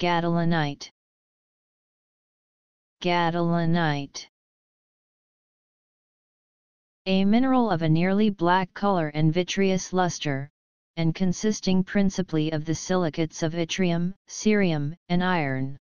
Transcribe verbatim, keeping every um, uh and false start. Gadolinite. Gadolinite. A mineral of a nearly black color and vitreous luster, and consisting principally of the silicates of yttrium, cerium, and iron.